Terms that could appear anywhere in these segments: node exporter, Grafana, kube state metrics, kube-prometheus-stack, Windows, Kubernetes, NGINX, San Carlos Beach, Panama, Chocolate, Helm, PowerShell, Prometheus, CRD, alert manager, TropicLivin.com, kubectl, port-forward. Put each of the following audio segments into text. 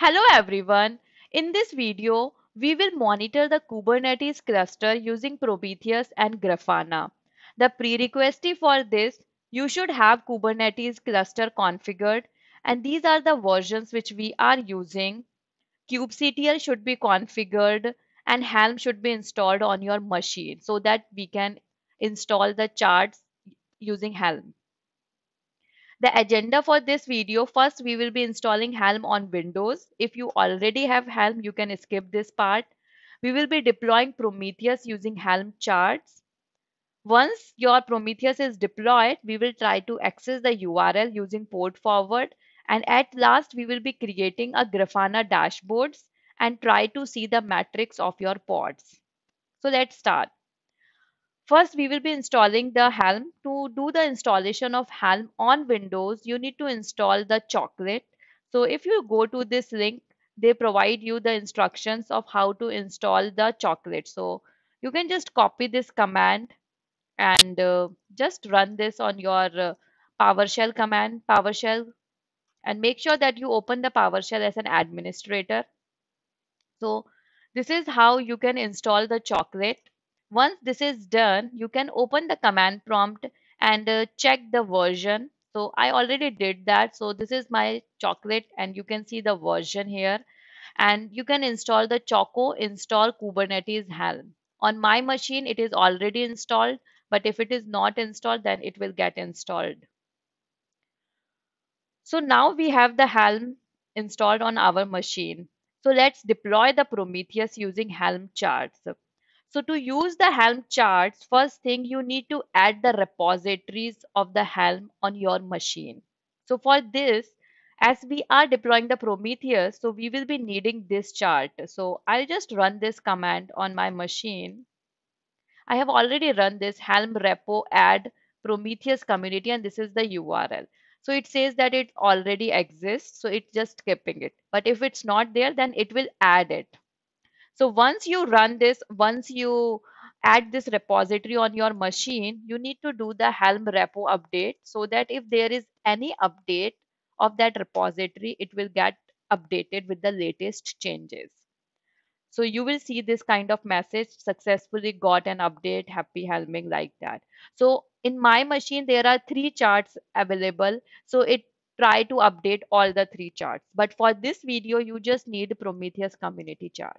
Hello everyone, in this video we will monitor the Kubernetes cluster using Prometheus and Grafana. The prerequisite for this, you should have Kubernetes cluster configured and these are the versions which we are using. Kubectl should be configured and Helm should be installed on your machine so that we can install the charts using Helm. The agenda for this video, first we will be installing Helm on Windows. If you already have Helm, you can skip this part. We will be deploying Prometheus using Helm charts. Once your Prometheus is deployed, we will try to access the URL using port forward. And at last, we will be creating a Grafana dashboards and try to see the metrics of your pods. So let's start. First, we will be installing the Helm. To do the installation of Helm on Windows, you need to install the Chocolate. So if you go to this link, they provide you the instructions of how to install the Chocolate. So you can just copy this command and just run this on your PowerShell command, and make sure that you open the PowerShell as an administrator. So this is how you can install the Chocolate. Once this is done, you can open the command prompt and check the version. So I already did that. So this is my Chocolate and you can see the version here. And you can install the Choco install Kubernetes Helm. On my machine, it is already installed. But if it is not installed, then it will get installed. So now we have the Helm installed on our machine. So let's deploy the Prometheus using Helm charts. So to use the Helm charts, first thing you need to add the repositories of the Helm on your machine. So for this, as we are deploying the Prometheus, so we will be needing this chart. So I'll just run this command on my machine. I have already run this Helm repo add Prometheus community and this is the URL. So it says that it already exists. So it's just skipping it. But if it's not there, then it will add it. So once you run this, once you add this repository on your machine, you need to do the Helm repo update so that if there is any update of that repository, it will get updated with the latest changes. So you will see this kind of message, successfully got an update, happy Helming, like that. So in my machine, there are 3 charts available. So it try to update all the 3 charts. But for this video, you just need Prometheus community chart.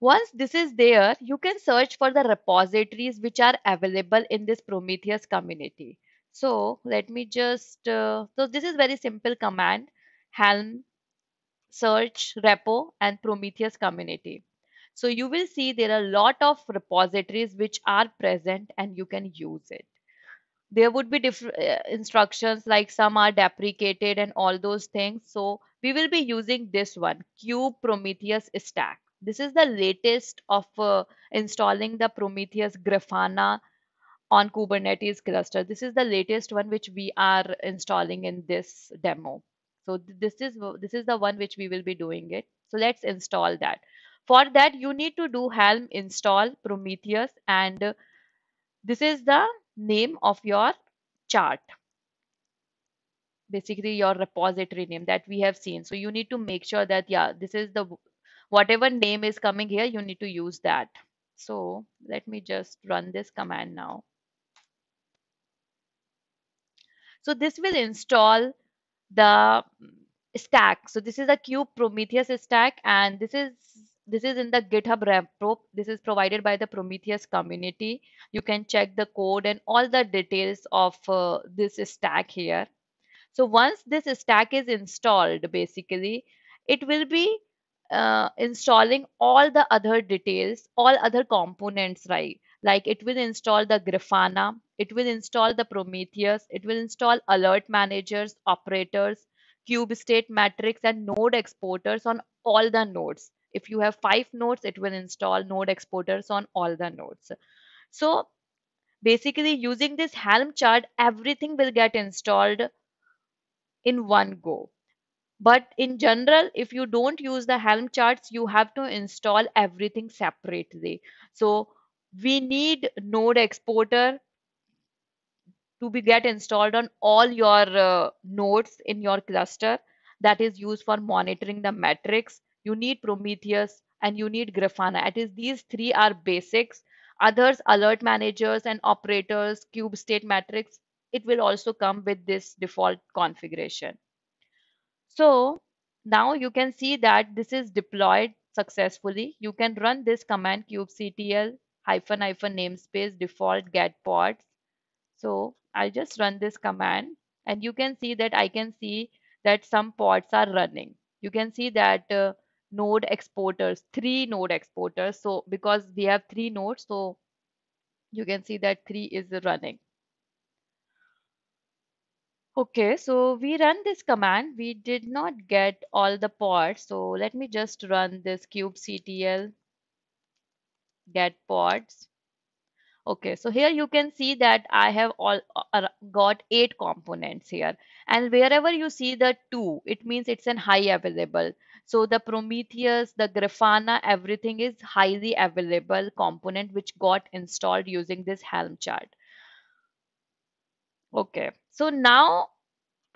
Once this is there, you can search for the repositories which are available in this Prometheus community. So let me just, so this is very simple command, Helm, search, repo, and Prometheus community. So you will see there are a lot of repositories which are present and you can use it. There would be different instructions like some are deprecated and all those things. So we will be using this one, kube-prometheus-stack. This is the latest of installing the Prometheus Grafana on Kubernetes cluster. This is the latest one which we are installing in this demo. So this is the one which we will be doing it. So let's install that. For that, you need to do Helm install Prometheus and this is the name of your chart. Basically your repository name that we have seen. So you need to make sure that, yeah, this is the whatever name is coming here, you need to use that. So let me just run this command now. So this will install the stack. So this is a kube-prometheus-stack and this is in the GitHub repo. This is provided by the Prometheus community. You can check the code and all the details of this stack here. So once this stack is installed, basically, it will be installing all the other details, all other components, right? Like it will install the Grafana, it will install the Prometheus, it will install alert managers, operators, kube state metrics, and node exporters on all the nodes. If you have 5 nodes, it will install node exporters on all the nodes. So basically using this Helm chart, everything will get installed in one go. But in general, if you don't use the Helm charts, you have to install everything separately. So we need node exporter to get installed on all your nodes in your cluster. that is used for monitoring the metrics. You need Prometheus and you need Grafana. It is these three are basics. Others, alert managers and operators, kube state metrics, it will also come with this default configuration. So now you can see that this is deployed successfully. You can run this command kubectl -- namespace default get pods. So I'll just run this command and you can see that I can see that some pods are running. You can see that node exporters, 3 node exporters. So because we have 3 nodes, so you can see that 3 is running. Okay, so we run this command. We did not get all the pods. So let me just run this kubectl get pods. Okay, so here you can see that I have got 8 components here, and wherever you see the 2, it means it's an high available. So the Prometheus, the Grafana, everything is highly available component which got installed using this Helm chart. Okay, so now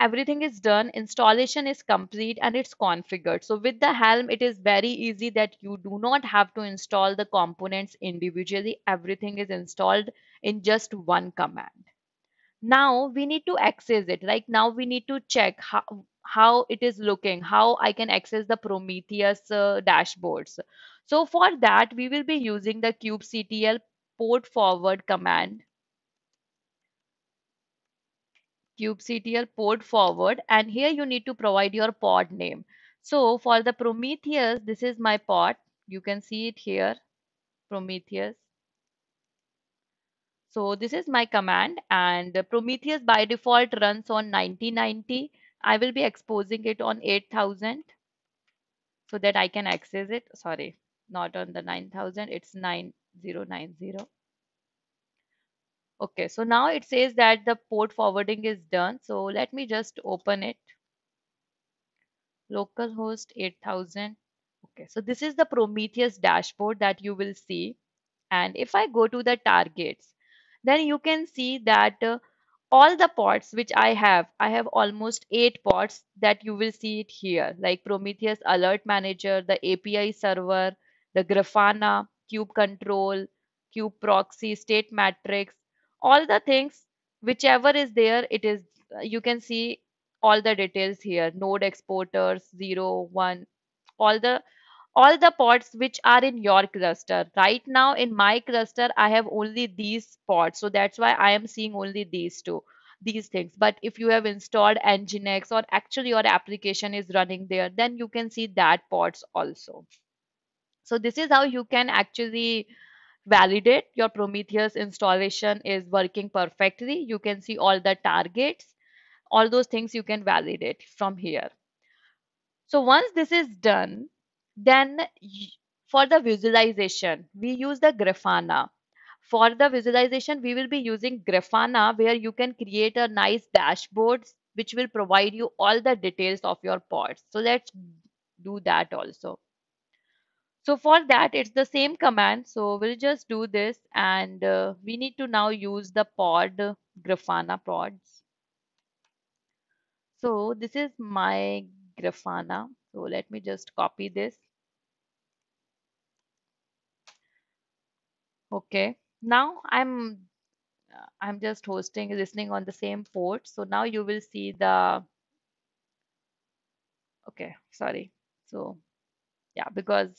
everything is done, installation is complete and it's configured. So with the Helm, it is very easy that you do not have to install the components individually. Everything is installed in just one command. Now we need to access it. Like now we need to check how it is looking, how I can access the Prometheus dashboards. So for that, we will be using the kubectl port forward command. Kubectl port forward, and here you need to provide your pod name. So for the Prometheus, this is my pod. You can see it here, Prometheus. So this is my command, and Prometheus by default runs on 9090. I will be exposing it on 8000 so that I can access it. Sorry, not on the 9000, it's 9090. Okay, so now it says that the port forwarding is done. So let me just open it. Localhost 8000. Okay, so this is the Prometheus dashboard that you will see. And if I go to the targets, then you can see that all the pods which I have almost 8 pods that you will see it here, like Prometheus alert manager, the API server, the Grafana, kube control, kube proxy, state metrics. All the things, whichever is there, it is, you can see all the details here, node exporters, 0, 1, all the pods which are in your cluster. Right now in my cluster, I have only these pods. So that's why I am seeing only these things. But if you have installed NGINX or actually your application is running there, then you can see that pods also. So this is how you can actually validate your Prometheus installation is working perfectly. You can see all the targets, all those things you can validate from here. So once this is done, then for the visualization, we use the Grafana. For the visualization, we will be using Grafana, where you can create a nice dashboard which will provide you all the details of your pods. So let's do that also. So for that, it's the same command. So we'll just do this, and we need to now use the pod, Grafana pods. So this is my Grafana. So let me just copy this. Okay, now I'm just listening on the same port. So now you will see the, okay, sorry. So yeah, because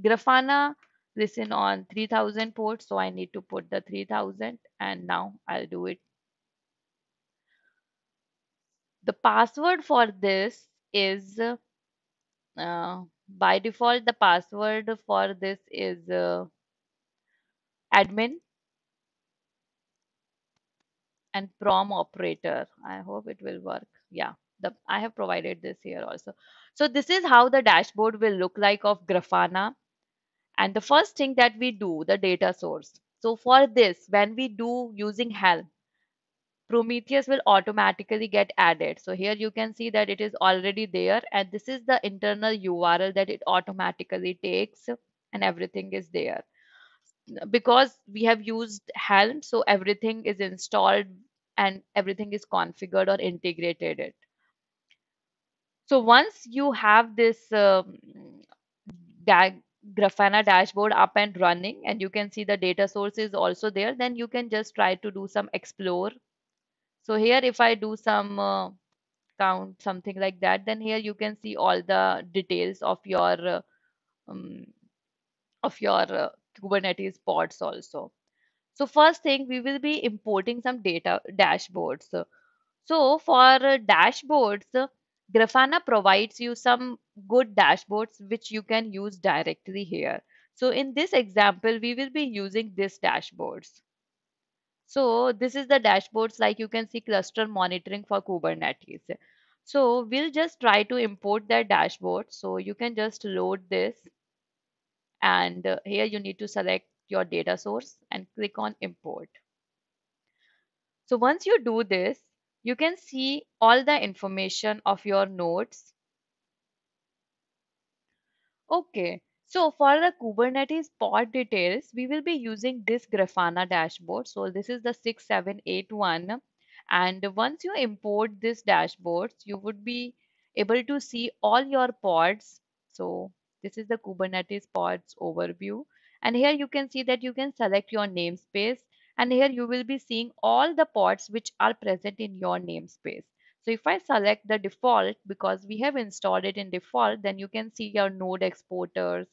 Grafana listen on 3000 ports, so I need to put the 3000, and now I'll do it. The password for this is, by default, the password for this is admin and prom-operator. I hope it will work. Yeah. I have provided this here also. So this is how the dashboard will look like of Grafana. And the first thing that we do, the data source. So for this, when we do using Helm, Prometheus will automatically get added. So here you can see that it is already there, and this is the internal URL that it automatically takes, and everything is there. Because we have used Helm, so everything is installed and everything is configured or integrated it. So once you have this Grafana dashboard up and running, and you can see the data source is also there, then you can just try to do some explore. So here if I do some count, something like that, then here you can see all the details of your Kubernetes pods also. So first thing, we will be importing some data dashboards. So for dashboards, Grafana provides you some good dashboards which you can use directly here. So in this example, we will be using this dashboards. So this is the dashboards, like you can see cluster monitoring for Kubernetes. So we'll just try to import that dashboard. So you can just load this, and here you need to select your data source and click on import. So once you do this, you can see all the information of your nodes. Okay, so for the Kubernetes pod details, we will be using this Grafana dashboard. So this is the 6781. And once you import this dashboard, you would be able to see all your pods. So this is the Kubernetes pods overview. And here you can see that you can select your namespace. And here you will be seeing all the pods which are present in your namespace. So if I select the default, because we have installed it in default, then you can see your node exporters,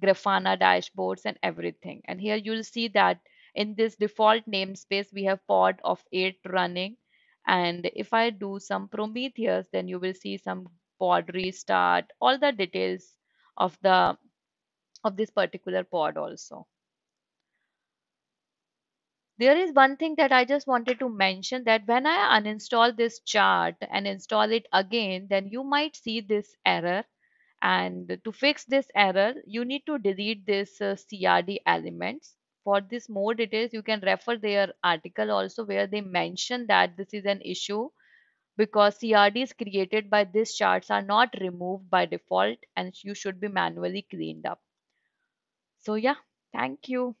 Grafana dashboards, and everything. And here you'll see that in this default namespace, we have pod of 8 running. And if I do some Prometheus, then you will see some pod restart, all the details of the of this particular pod also. There is one thing that I just wanted to mention, that when I uninstall this chart and install it again, then you might see this error. And to fix this error, you need to delete this CRD elements. For this more details, you can refer their article also, where they mention that this is an issue because CRDs created by these charts are not removed by default, and you should be manually cleaned up. So yeah, thank you.